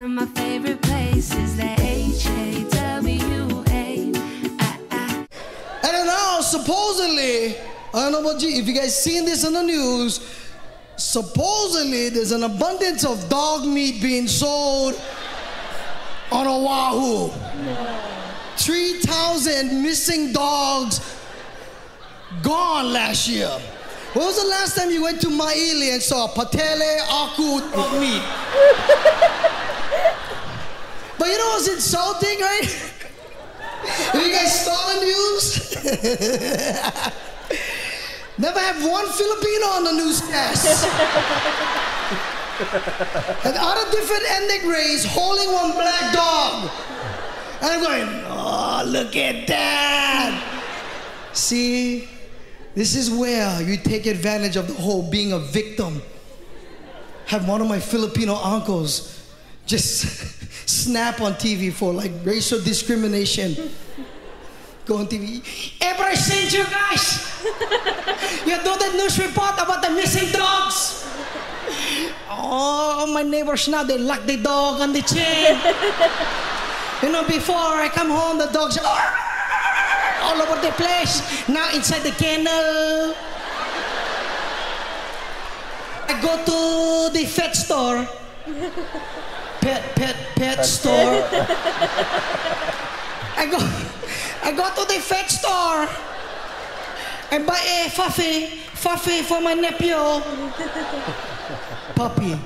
One of my favorite places, the HAWA. And now, supposedly, I don't know about you, if you guys seen this on the news, supposedly there's an abundance of dog meat being sold on Oahu. 3,000 missing dogs gone last year. When was the last time you went to Ma'ili and saw patele, aku, dog meat? But you know what's insulting, right? If you guys saw the news, never have one Filipino on the newscast. And out of different ethnic race, holding one black dog. And I'm going, oh, look at that. See, this is where you take advantage of the whole being a victim. Have one of my Filipino uncles just snap on TV for like racial discrimination. Go on TV. Ever I sent you guys? You do that news report about the missing dogs. Oh, my neighbors now, they lock the dog on the chain. You know, before I come home, the dogs are all over the place. Now inside the kennel. I go to the pet store. Pet store. I go to the pet store and buy a Fuffy for my nephew. Puppy.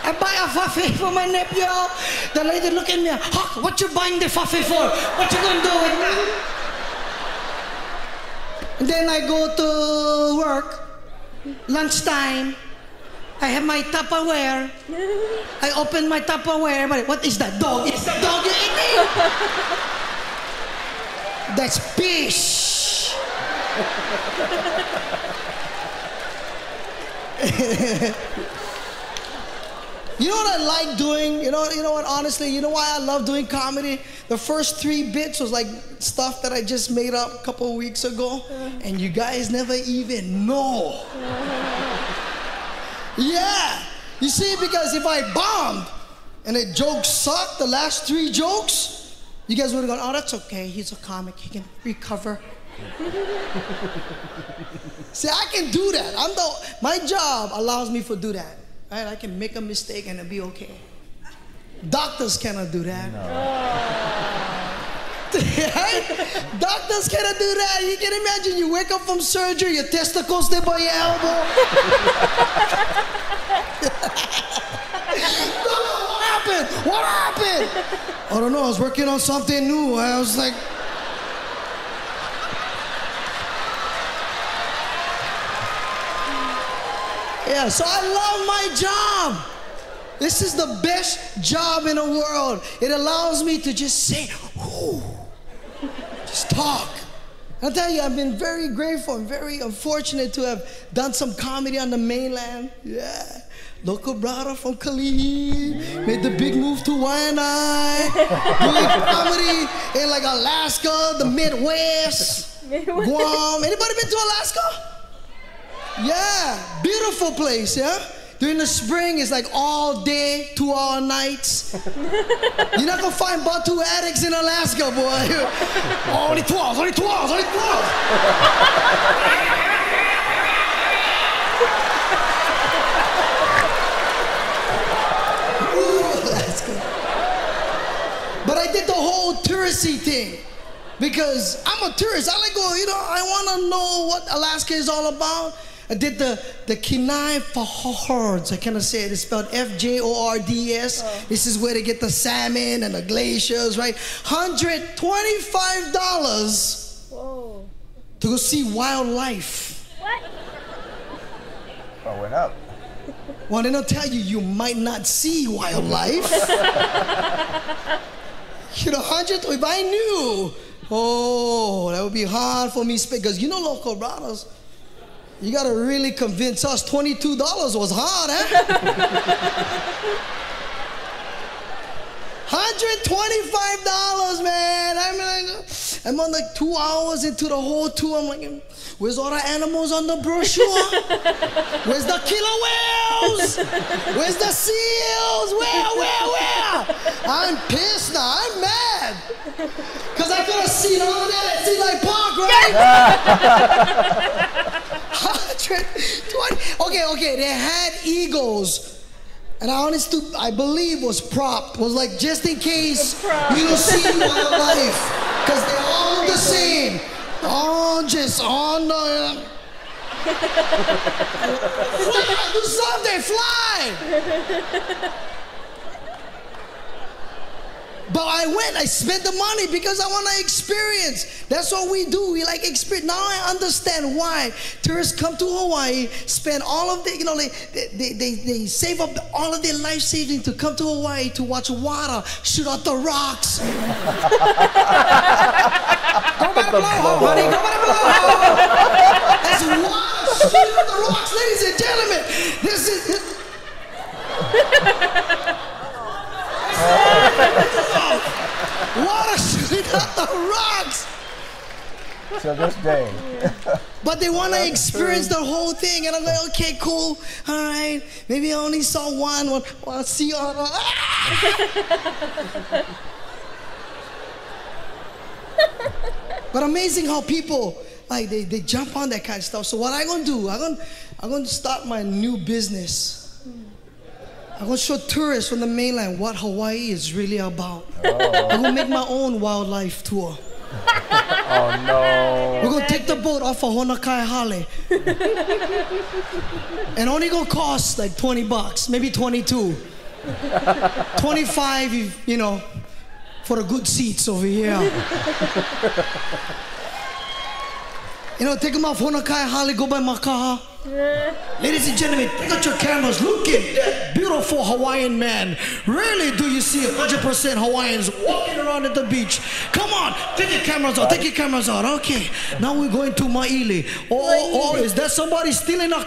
I buy a Fuffy for my nephew. The lady look at me, Hawk, what you buying the Fuffy for? What you gonna do with that? And then I go to work, lunchtime. I have my Tupperware. I open my Tupperware, but what is that dog? It's the dog you're eating. That's fish. You know what I like doing? You know what? Honestly, you know why I love doing comedy? The first 3 bits was like stuff that I just made up a couple of weeks ago, and you guys never even know. Yeah, you see, because if I bombed and a joke sucked, the last 3 jokes, you guys would have gone, oh, that's okay, he's a comic, he can recover. See, I can do that. My job allows me to do that. Right? I can make a mistake and it'll be okay. Doctors cannot do that. No. Right? Doctors cannot do that. You can imagine, you wake up from surgery, your testicles there by your elbow. What happened? I don't know, I was working on something new. I was like... Yeah, so I love my job. This is the best job in the world. It allows me to just say, ooh, just talk. I'll tell you, I've been very grateful and very unfortunate to have done some comedy on the mainland. Yeah. Local brother from Kalihi made the big move to Waianae, doing comedy in like Alaska, the Midwest, Guam. Anybody been to Alaska? Yeah, beautiful place, yeah? During the spring, it's like all day, 2 hour nights. You're not gonna find Batu addicts in Alaska, boy. Only 12, only 12, only 12. But I did the whole touristy thing because I'm a tourist. I like go, you know, I want to know what Alaska is all about. I did the Kenai Fjords. I cannot say it. It's spelled F-J-O-R-D-S. Oh. This is where they get the salmon and the glaciers, right? $125. Whoa. To go see wildlife. What? Oh, went up. Well, then I'll tell you, you might not see wildlife. You know, if I knew, oh, that would be hard for me, because you know, local brothers, you gotta really convince us. $22 was hard, eh? $125, man. I'm like 2 hours into the whole tour. I'm like, Where's all the animals on the brochure? Where's the killer whales? Where's the seals? Where? I'm pissed now. I'm mad. Because I could have seen all of that at Sea Life Park, right? Okay. They had eagles. And I believe was propped, was like, just in case you don't see wildlife, because they're all the same. Oranges on the... Fly, do something, fly! But I went, I spent the money because I want to experience. That's what we do, we like experience. Now I understand why tourists come to Hawaii, spend all of the, they save up all of their life savings to come to Hawaii to watch water shoot out the rocks. Go by the blowhole, honey, go by the blowhole. That's water shooting out the rocks, ladies and gentlemen. This is... Water shooting out the rocks. So this day. But they want to experience the whole thing, and I'm like, okay, cool, all right. Maybe I only saw one sea otter. But amazing how people like they jump on that kind of stuff. So what I gonna do? I'm gonna start my new business. I'm going to show tourists from the mainland what Hawaii is really about. Oh. I'm going to make my own wildlife tour. Oh, no. We're going to take the boat off of Honokai Hale. And only going to cost like 20 bucks, maybe 22. 25, you know, for the good seats over here. You know, take them off Honokai Hale, go by Makaha. Ladies and gentlemen, take out your cameras, look at that beautiful Hawaiian man. Rarely do you see 100% Hawaiians walking around at the beach. Come on, take your cameras out, take your cameras out. Okay, now we're going to Ma'ili. Oh, is that somebody stealing a car?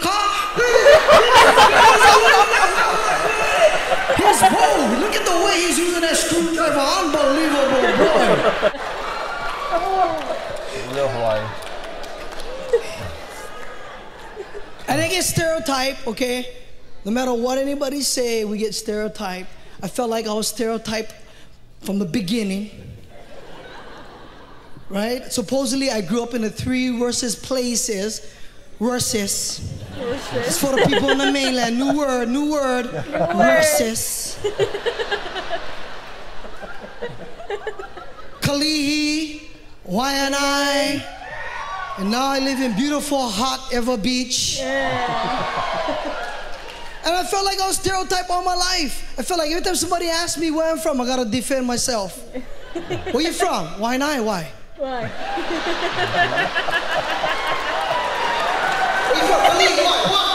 His bow, look at the way he's using that screwdriver. Unbelievable, boy. Real Hawaii. And I get stereotyped, okay? No matter what anybody say, we get stereotyped. I felt like I was stereotyped from the beginning. Right? Supposedly, I grew up in the three worstest places. Worstest. It's for the people on the mainland. New word. Worstest. Kalihi, Waianae. And now I live in beautiful, hot Ever Beach. Yeah. And I felt like I was stereotyped all my life. I felt like every time somebody asked me where I'm from, I gotta defend myself. Where you from? Waianae, why? Why? Where you from? Why?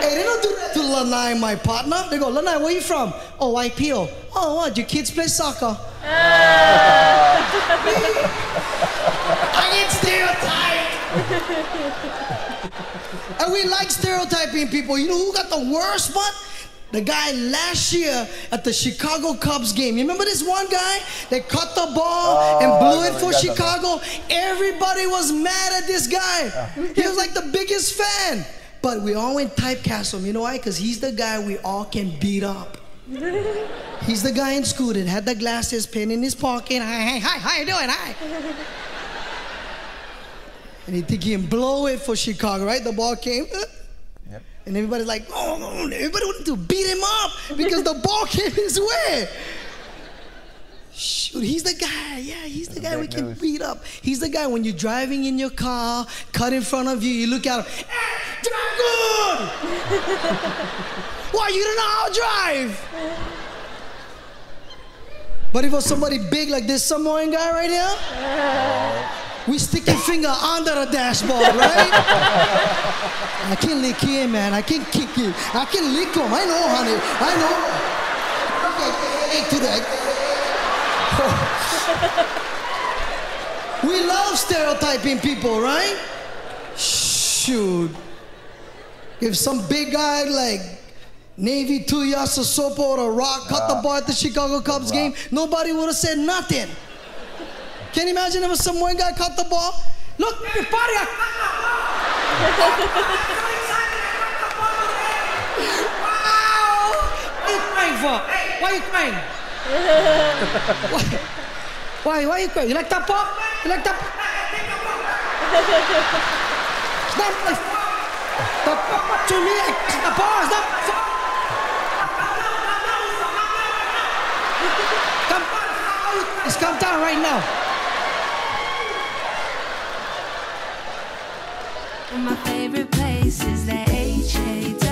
Hey, they don't do that to Lanai, my partner. They go, Lanai, where you from? Oh, Waipio. Oh, what? Your kids play soccer. I get stereotyped. And we like stereotyping people. You know who got the worst one? The guy last year at the Chicago Cubs game. You remember this one guy that caught the ball and blew it for Chicago? Everybody was mad at this guy. Yeah. He was like the biggest fan. But we all went typecast him. You know why? Because he's the guy we all can beat up. He's the guy in school that had the glasses, pen in his pocket. Hi, how you doing? Hi. And he think he can blow it for Chicago, right? The ball came, yep. And everybody's like, oh, everybody wanted to beat him up because the ball came his way. Shoot, he's the guy, yeah, he's the guy we can beat up. He's the guy when you're driving in your car, cut in front of you, you look at him, hey, drive good! Why, you don't know how to drive? But if it was somebody big like this Samoan guy right here, we stick your finger under the dashboard, right? I can lick him, man. I can kick you. I can lick him. I know, honey. I know. Okay, to that. We love stereotyping people, right? Shoot. If some big guy like Navy 2 Yasasopo or a rock cut the ball at the Chicago Cubs game, nobody would have said nothing. Can you imagine if a Samoan guy caught the ball? Look, your body. Wow! What are you crying for? Why are you crying? Why are you crying? You like that pop? You like that? It's not like the pop to me. It's the ball. It's not. Come down. It's come down right now. My favorite place is that HAT.